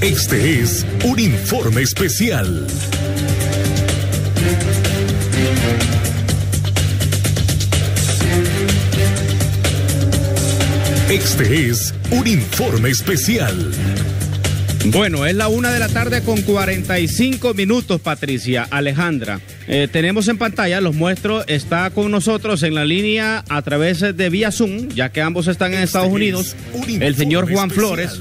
Este es un informe especial. Este es un informe especial. Bueno, es la 1:45 de la tarde, Patricia. Alejandra, tenemos en pantalla, los muestro, está con nosotros en la línea a través de vía Zoom, ya que ambos están en Estados Unidos, el señor Juan Flores,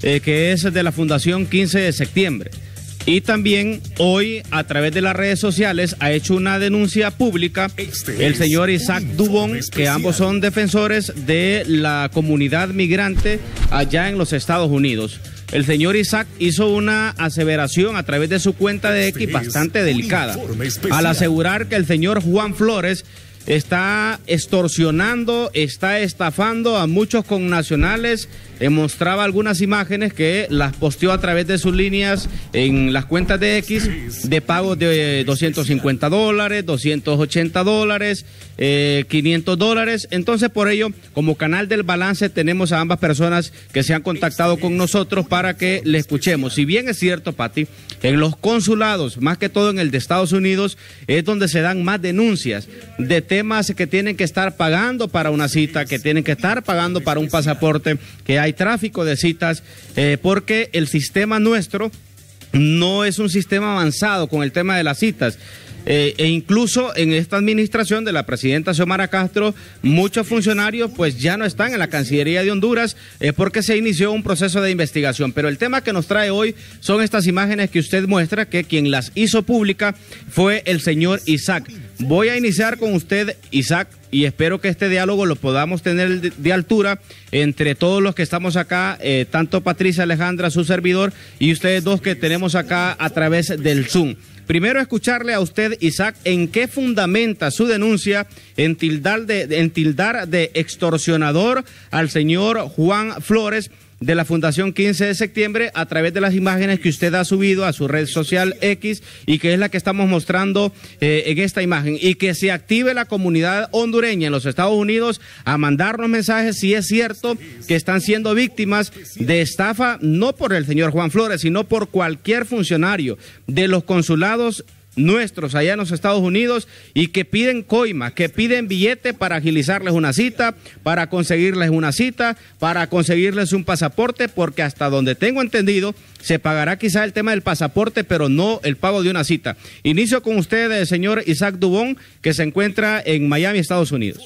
que es de la Fundación 15 de Septiembre. Y también hoy, a través de las redes sociales, ha hecho una denuncia pública el señor Isaac Dubón, que ambos son defensores de la comunidad migrante allá en los Estados Unidos. El señor Isaac hizo una aseveración a través de su cuenta de X bastante delicada, al asegurar que el señor Juan Flores está extorsionando, está estafando a muchos connacionales. Mostraba algunas imágenes que las posteó a través de sus líneas en las cuentas de X, de pagos de $250, $280, $500. Entonces, por ello, como canal del balance, tenemos a ambas personas que se han contactado con nosotros para que le escuchemos. Si bien es cierto, Pati, en los consulados, más que todo en el de Estados Unidos, es donde se dan más denuncias de temas que tienen que estar pagando para una cita, que tienen que estar pagando para un pasaporte, que hay tráfico de citas, porque el sistema nuestro no es un sistema avanzado con el tema de las citas. E incluso en esta administración de la presidenta Xiomara Castro, muchos funcionarios pues ya no están en la Cancillería de Honduras, porque se inició un proceso de investigación. Pero el tema que nos trae hoy son estas imágenes que usted muestra, que quien las hizo pública fue el señor Isaac. Voy a iniciar con usted, Isaac, y espero que este diálogo lo podamos tener de altura entre todos los que estamos acá, tanto Patricia, Alejandra, su servidor, y ustedes dos que tenemos acá a través del Zoom. Primero, escucharle a usted, Isaac, en qué fundamenta su denuncia en tildar de extorsionador al señor Juan Flores de la Fundación 15 de Septiembre a través de las imágenes que usted ha subido a su red social X y que es la que estamos mostrando en esta imagen. Y que se active la comunidad hondureña en los Estados Unidos a mandarnos mensajes si es cierto que están siendo víctimas de estafa, no por el señor Juan Flores, sino por cualquier funcionario de los consulados nuestros allá en los Estados Unidos, y que piden coima, que piden billete para agilizarles una cita, para conseguirles una cita, para conseguirles un pasaporte, porque hasta donde tengo entendido se pagará quizá el tema del pasaporte, pero no el pago de una cita. Inicio con usted, el señor Isaac Dubón, que se encuentra en Miami, Estados Unidos.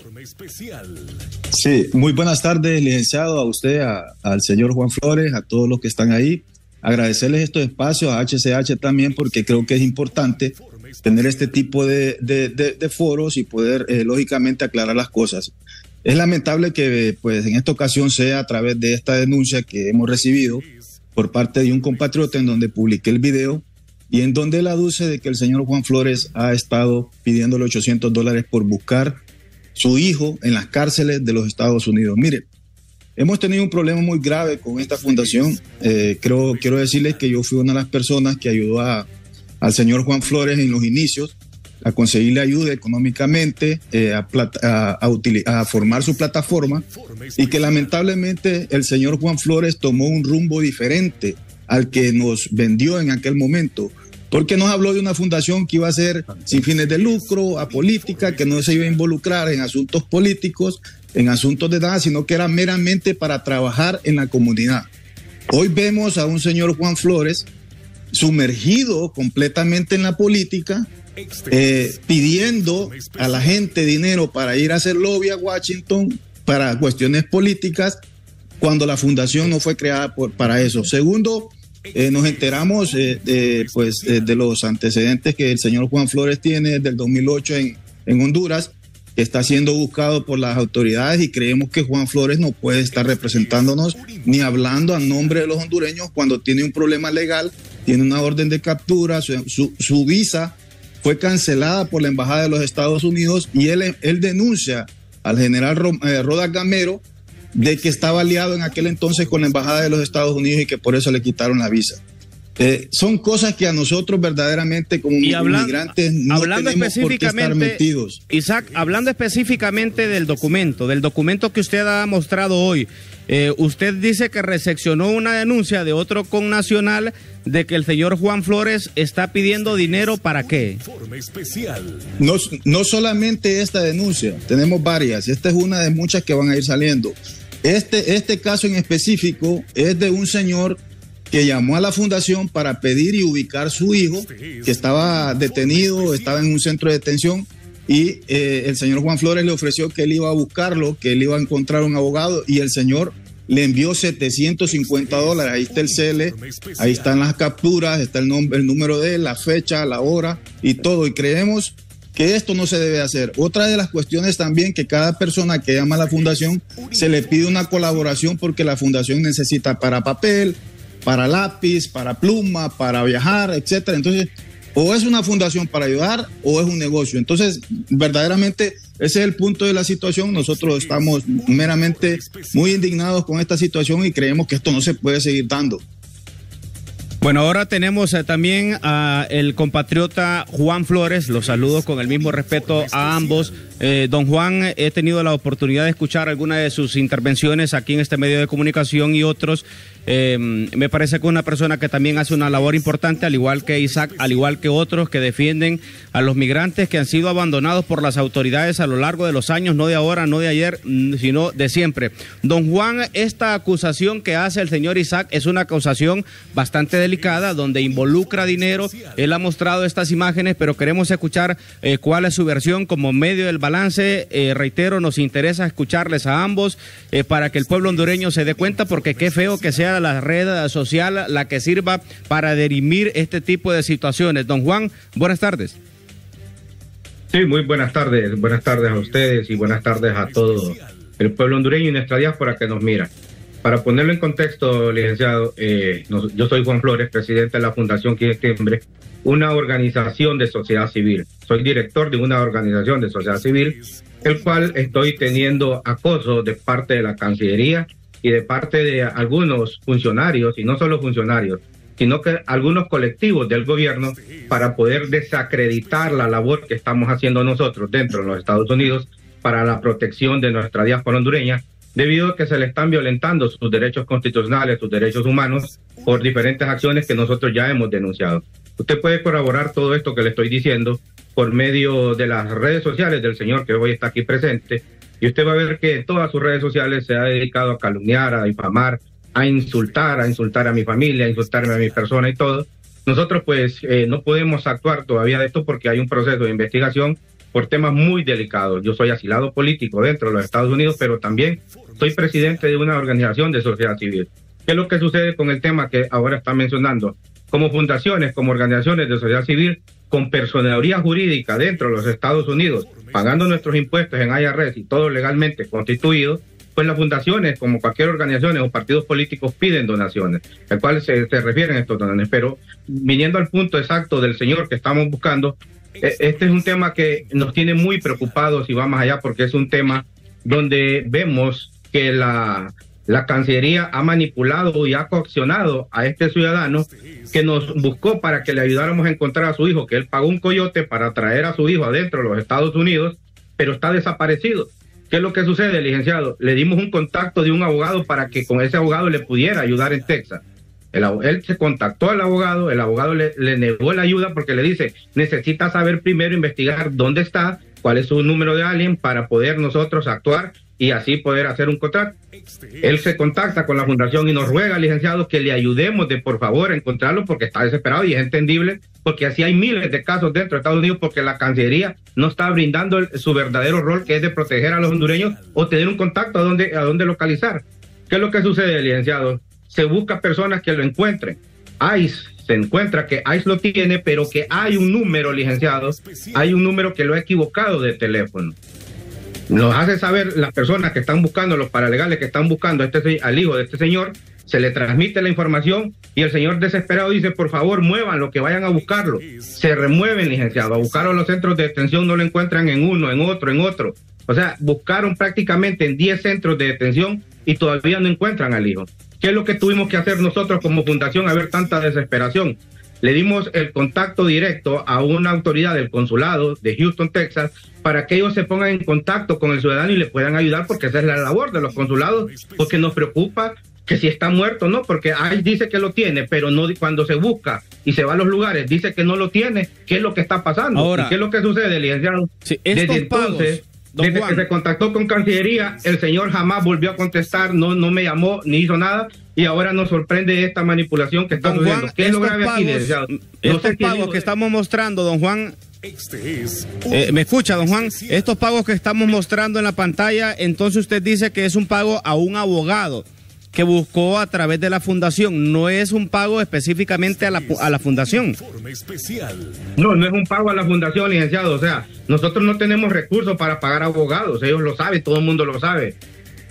Sí, muy buenas tardes, licenciado, a usted, al señor Juan Flores, a todos los que están ahí. Agradecerles estos espacios, a HCH también, porque creo que es importante tener este tipo de foros y poder, lógicamente, aclarar las cosas. Es lamentable que, pues, en esta ocasión sea a través de esta denuncia que hemos recibido por parte de un compatriota, en donde publiqué el video y en donde él aduce de que el señor Juan Flores ha estado pidiéndole $800 por buscar su hijo en las cárceles de los Estados Unidos. Mire, hemos tenido un problema muy grave con esta fundación. Quiero decirles que yo fui una de las personas que ayudó al señor Juan Flores en los inicios a conseguirle ayuda económicamente, a formar su plataforma, y que lamentablemente el señor Juan Flores tomó un rumbo diferente al que nos vendió en aquel momento, porque nos habló de una fundación que iba a ser sin fines de lucro, apolítica, que no se iba a involucrar en asuntos políticos, en asuntos de nada, sino que era meramente para trabajar en la comunidad. Hoy vemos a un señor Juan Flores sumergido completamente en la política, pidiendo a la gente dinero para ir a hacer lobby a Washington para cuestiones políticas, cuando la fundación no fue creada para eso. Segundo, nos enteramos de los antecedentes que el señor Juan Flores tiene desde el 2008 en Honduras, que está siendo buscado por las autoridades, y creemos que Juan Flores no puede estar representándonos ni hablando a nombre de los hondureños cuando tiene un problema legal, tiene una orden de captura, su visa fue cancelada por la Embajada de los Estados Unidos, y él denuncia al general Rodas Gamero de que estaba aliado en aquel entonces con la Embajada de los Estados Unidos y que por eso le quitaron la visa. Son cosas que a nosotros verdaderamente como inmigrantes no tenemos por qué estar metidos. Isaac, hablando específicamente del documento que usted ha mostrado hoy, usted dice que recepcionó una denuncia de otro connacional de que el señor Juan Flores está pidiendo dinero. ¿Para qué? No solamente esta denuncia, tenemos varias. Esta es una de muchas que van a ir saliendo. Este caso en específico es de un señor que llamó a la fundación para pedir y ubicar su hijo, que estaba detenido, estaba en un centro de detención, y el señor Juan Flores le ofreció que él iba a buscarlo, que él iba a encontrar un abogado, y el señor le envió $750, ahí está el cele, ahí están las capturas, está el número de él, la fecha, la hora y todo, y creemos que esto no se debe hacer. Otra de las cuestiones también, que cada persona que llama a la fundación se le pide una colaboración, porque la fundación necesita para papel, para lápiz, para pluma, para viajar, etcétera. Entonces, o es una fundación para ayudar o es un negocio. Entonces, verdaderamente ese es el punto de la situación. Nosotros estamos meramente muy indignados con esta situación y creemos que esto no se puede seguir dando. Bueno, ahora tenemos también a el compatriota Juan Flores. Los saludo con el mismo respeto a ambos. Don Juan, he tenido la oportunidad de escuchar algunas de sus intervenciones aquí en este medio de comunicación y otros. Me parece que una persona que también hace una labor importante, al igual que Isaac, al igual que otros que defienden a los migrantes que han sido abandonados por las autoridades a lo largo de los años, no de ahora, no de ayer, sino de siempre. Don Juan, esta acusación que hace el señor Isaac es una acusación bastante delicada, donde involucra dinero. Él ha mostrado estas imágenes, pero queremos escuchar cuál es su versión como medio del balance. Reitero, nos interesa escucharles a ambos para que el pueblo hondureño se dé cuenta, porque qué feo que sea la red social la que sirva para dirimir este tipo de situaciones. Don Juan, buenas tardes. Sí, muy buenas tardes. Buenas tardes a ustedes y buenas tardes a todo el pueblo hondureño y nuestra diáspora que nos mira. Para ponerlo en contexto, licenciado, yo soy Juan Flores, presidente de la Fundación 15 de Septiembre, una organización de sociedad civil. Soy director de una organización de sociedad civil, el cual estoy teniendo acoso de parte de la Cancillería y de parte de algunos funcionarios, y no solo funcionarios, sino que algunos colectivos del gobierno, para poder desacreditar la labor que estamos haciendo nosotros dentro de los Estados Unidos para la protección de nuestra diáspora hondureña, debido a que se le están violentando sus derechos constitucionales, sus derechos humanos, por diferentes acciones que nosotros ya hemos denunciado. Usted puede corroborar todo esto que le estoy diciendo por medio de las redes sociales del señor que hoy está aquí presente, y usted va a ver que en todas sus redes sociales se ha dedicado a calumniar, a difamar, a insultar a mi familia, a insultarme a mi persona y todo. Nosotros pues no podemos actuar todavía de esto, porque hay un proceso de investigación por temas muy delicados. Yo soy asilado político dentro de los Estados Unidos, pero también soy presidente de una organización de sociedad civil. ¿Qué es lo que sucede con el tema que ahora está mencionando? Como fundaciones, como organizaciones de sociedad civil, con personería jurídica dentro de los Estados Unidos, pagando nuestros impuestos en IRS y todo legalmente constituido, pues las fundaciones, como cualquier organización o partidos políticos, piden donaciones, al cual se refieren estos donaciones. Pero viniendo al punto exacto del señor que estamos buscando, este es un tema que nos tiene muy preocupados y va más allá, porque es un tema donde vemos que la Cancillería ha manipulado y ha coaccionado a este ciudadano que nos buscó para que le ayudáramos a encontrar a su hijo, que él pagó un coyote para traer a su hijo adentro de los Estados Unidos, pero está desaparecido. ¿Qué es lo que sucede, licenciado? Le dimos un contacto de un abogado para que con ese abogado le pudiera ayudar en Texas. Él se contactó al abogado, el abogado le negó la ayuda porque le dice, necesita saber primero, investigar dónde está, cuál es su número de alien para poder nosotros actuar y así poder hacer un contrato. Él se contacta con la fundación y nos ruega, licenciado, que le ayudemos de por favor a encontrarlo, porque está desesperado, y es entendible, porque así hay miles de casos dentro de Estados Unidos, porque la Cancillería no está brindando su verdadero rol, que es de proteger a los hondureños o tener un contacto a donde localizar. ¿Qué es lo que sucede, licenciado? Se busca personas que lo encuentren. ICE se encuentra que ICE lo tiene, pero que hay un número, licenciados, hay un número que lo ha equivocado de teléfono. Nos hace saber las personas que están buscando, los paralegales que están buscando al hijo de este señor, se le transmite la información y el señor desesperado dice, por favor, muevan lo que vayan a buscarlo. Se remueven, licenciado, a buscarlo a los centros de detención, no lo encuentran en uno, en otro, en otro. O sea, buscaron prácticamente en 10 centros de detención y todavía no encuentran al hijo. ¿Qué es lo que tuvimos que hacer nosotros como fundación a ver tanta desesperación? Le dimos el contacto directo a una autoridad del consulado de Houston, Texas, para que ellos se pongan en contacto con el ciudadano y le puedan ayudar, porque esa es la labor de los consulados, porque nos preocupa que si está muerto, ¿no? Porque ahí dice que lo tiene, pero no, cuando se busca y se va a los lugares, dice que no lo tiene. ¿Qué es lo que está pasando? Ahora, ¿qué es lo que sucede, licenciado? Sí, desde entonces, desde que se contactó con Cancillería, el señor jamás volvió a contestar, no me llamó, ni hizo nada. Y ahora nos sorprende esta manipulación que está sucediendo. ¿Qué es lo grave aquí? Estos pagos que estamos mostrando, don Juan, ¿me escucha, don Juan? Estos pagos que estamos mostrando en la pantalla, entonces usted dice que es un pago a un abogado que buscó a través de la fundación, no es un pago específicamente a la fundación. No es un pago a la fundación, licenciado. O sea, nosotros no tenemos recursos para pagar abogados, ellos lo saben, todo el mundo lo sabe.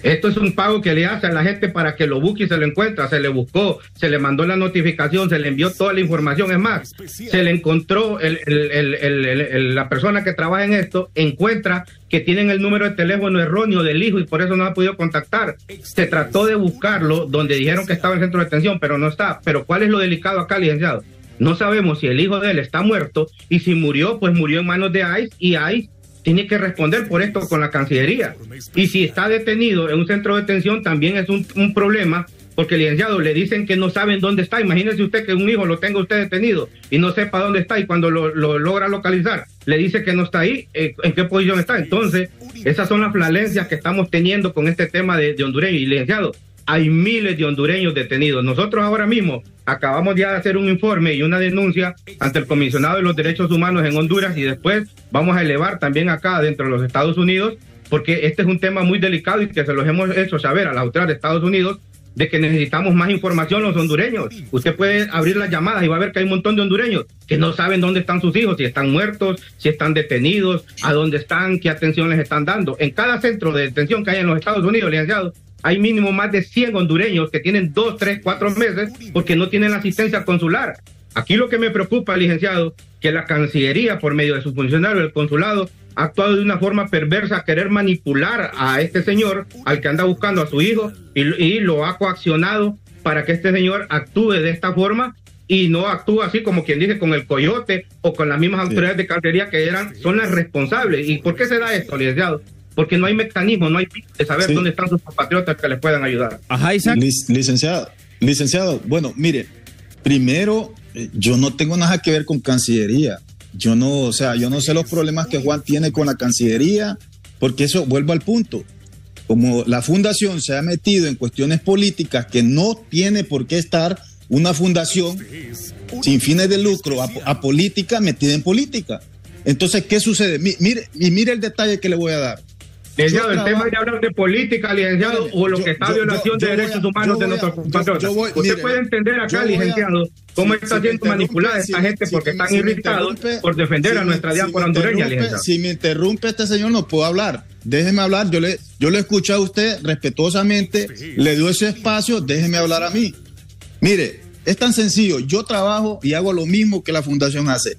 Esto es un pago que le hace a la gente para que lo busque y se lo encuentra. Se le buscó, se le mandó la notificación, se le envió toda la información. Es más, se le encontró la persona que trabaja en esto, encuentra que tienen el número de teléfono erróneo del hijo y por eso no ha podido contactar. Se trató de buscarlo donde dijeron que estaba en el centro de atención, pero no está. Pero ¿cuál es lo delicado acá, licenciado? No sabemos si el hijo de él está muerto, y si murió, pues murió en manos de ICE, y ICE tiene que responder por esto con la Cancillería. Y si está detenido en un centro de detención, también es un problema, porque, licenciado, le dicen que no saben dónde está. Imagínese usted que un hijo lo tenga usted detenido y no sepa dónde está, y cuando lo logra localizar, le dice que no está ahí, en qué posición está. Entonces, esas son las falencias que estamos teniendo con este tema de hondureños. Y, licenciado, hay miles de hondureños detenidos. Nosotros ahora mismo acabamos ya de hacer un informe y una denuncia ante el Comisionado de los Derechos Humanos en Honduras, y después vamos a elevar también acá dentro de los Estados Unidos, porque este es un tema muy delicado y que se los hemos hecho saber a las autoridades de Estados Unidos, de que necesitamos más información los hondureños. Usted puede abrir las llamadas y va a ver que hay un montón de hondureños que no saben dónde están sus hijos, si están muertos, si están detenidos, a dónde están, qué atención les están dando. En cada centro de detención que hay en los Estados Unidos, licenciado, hay mínimo más de 100 hondureños que tienen 2, 3, 4 meses porque no tienen asistencia consular. Aquí lo que me preocupa, licenciado, que la Cancillería, por medio de su funcionario del consulado, ha actuado de una forma perversa a querer manipular a este señor, al que anda buscando a su hijo, y lo ha coaccionado para que este señor actúe de esta forma, y no actúa así como quien dice con el coyote o con las mismas autoridades de Cancillería que son las responsables. ¿Y por qué se da esto, licenciado? Porque no hay mecanismo, no hay pico de saber dónde están sus compatriotas que les puedan ayudar. Ajá, Isaac. Licenciado, bueno, mire, primero, yo no tengo nada que ver con Cancillería. Yo no sé los problemas que Juan tiene con la Cancillería, porque eso, vuelvo al punto, como la fundación se ha metido en cuestiones políticas que no tiene por qué estar una fundación sin fines de lucro a política metida en política. Entonces, ¿qué sucede? Mire el detalle que le voy a dar. Licenciado, el tema de hablar de política, licenciado, mire, o lo que está violación de derechos humanos de nuestros compatriotas. Usted puede entender acá, licenciado, cómo está siendo manipulada esta gente porque están irritados por defender a nuestra diáspora hondureña, licenciado. Si me interrumpe este señor, no puedo hablar. Déjeme hablar, yo le escuché a usted respetuosamente, le dio ese espacio, déjeme hablar a mí. Mire, es tan sencillo, yo trabajo y hago lo mismo que la fundación hace.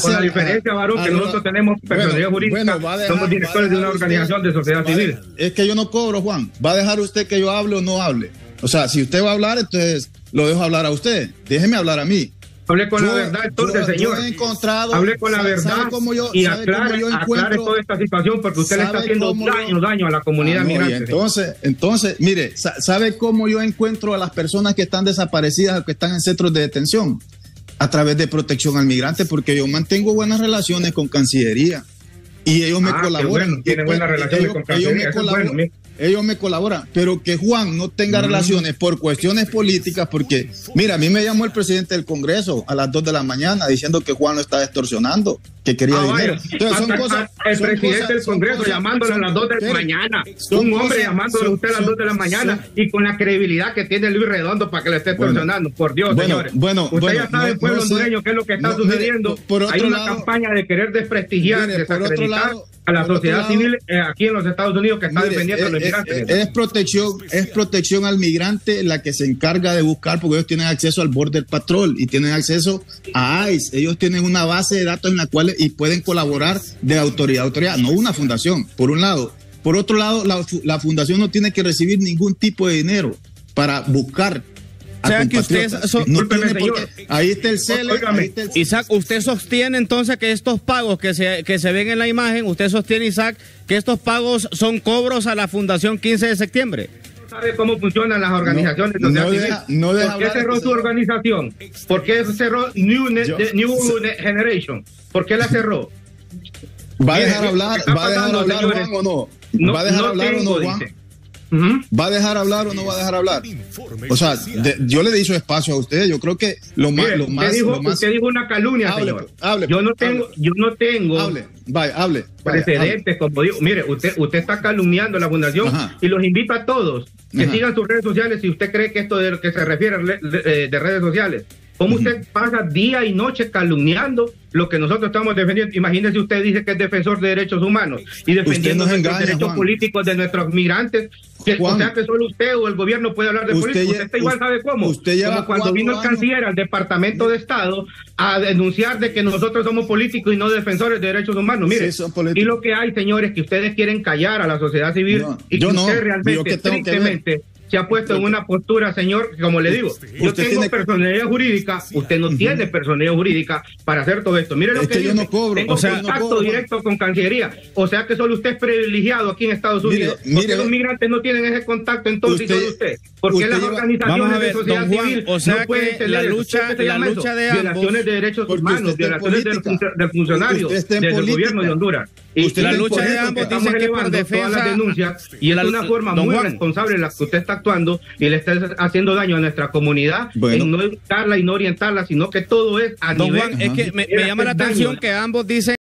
Con la diferencia, varón, que nosotros tenemos personalidad jurídica, somos directores de una organización de sociedad civil. Es que yo no cobro, Juan. ¿Va a dejar usted que yo hable o no hable? O sea, si usted va a hablar, entonces lo dejo hablar a usted. Déjeme hablar a mí. Hablé con la verdad, entonces, señor. Hablé con la verdad y aclare toda esta situación, porque usted le está haciendo daño a la comunidad migrante. Entonces, mire, ¿sabe cómo yo encuentro a las personas que están desaparecidas o que están en centros de detención? A través de protección al migrante, porque yo mantengo buenas relaciones con Cancillería y ellos me colaboran. Tienen buenas relaciones con Cancillería. Ellos me colaboran, pero que Juan no tenga relaciones por cuestiones políticas, porque, mira, a mí me llamó el presidente del Congreso a las 2 de la mañana diciendo que Juan lo está extorsionando, que quería dinero. Entonces, llamándole a las 2 de la mañana, un hombre llamándole a usted a las 2 de la mañana, y con la credibilidad que tiene Luis Redondo para que le esté extorsionando. Por Dios, señores. Usted ya sabe, el pueblo hondureño, qué es lo que está sucediendo. Hay una campaña de querer desprestigiar, desacreditar a la sociedad civil aquí en los Estados Unidos, que está defendiendo a los migrantes. Es protección al migrante la que se encarga de buscar, porque ellos tienen acceso al Border Patrol y tienen acceso a ICE. Ellos tienen una base de datos en la cual pueden colaborar de autoridad a autoridad, no una fundación, por un lado. Por otro lado, la fundación no tiene que recibir ningún tipo de dinero. para buscar a compatriotas. Ahí está el CELE. Isaac, usted sostiene entonces que estos pagos que se ven en la imagen, usted sostiene, Isaac, que estos pagos son cobros a la Fundación 15 de septiembre. ¿Sabe cómo funcionan las organizaciones? ¿Por qué cerró su organización? ¿Por qué cerró New Generation? ¿Por qué la cerró? ¿Va a dejar hablar, Juan, o no? ¿Va a dejar hablar o no, Juan? ¿Va a dejar hablar o no va a dejar hablar? O sea, yo le he dicho espacio a ustedes. Yo creo que lo más. Usted dijo una calumnia, señor. Yo no tengo precedentes, como digo. Mire, usted está calumniando a la Fundación. Ajá. Y los invito a todos que sigan sus redes sociales. Si usted cree que esto de lo que se refiere de redes sociales, ¿cómo usted pasa día y noche calumniando lo que nosotros estamos defendiendo? Imagínese, usted dice que es defensor de derechos humanos y defendiendo los derechos políticos de nuestros migrantes. O sea que solo usted o el gobierno puede hablar de política. Usted está igual, ¿sabe cómo? Como cuando vino el canciller al Departamento de Estado a denunciar de que nosotros somos políticos y no defensores de derechos humanos. Mire, sí, y lo que hay, señores, que ustedes quieren callar a la sociedad civil realmente, tristemente, se ha puesto en una postura, señor, como le digo, yo tengo personalidad jurídica, usted no tiene personalidad jurídica para hacer todo esto. Mire lo que yo no cobro, tengo contacto directo con Cancillería, o sea que solo usted es privilegiado aquí en Estados Unidos, porque los migrantes no tienen ese contacto, entonces solo usted, porque las organizaciones de sociedad civil no pueden tener la lucha de violaciones de derechos humanos, violaciones de funcionarios del gobierno de Honduras. Y la lucha de ambos, dicen que por defensa todas las denuncias, y es una forma muy responsable en la que usted está actuando y le está haciendo daño a nuestra comunidad, en no educarla y no orientarla, sino que todo es a nivel. Don Juan, es que me llama la atención que ambos dicen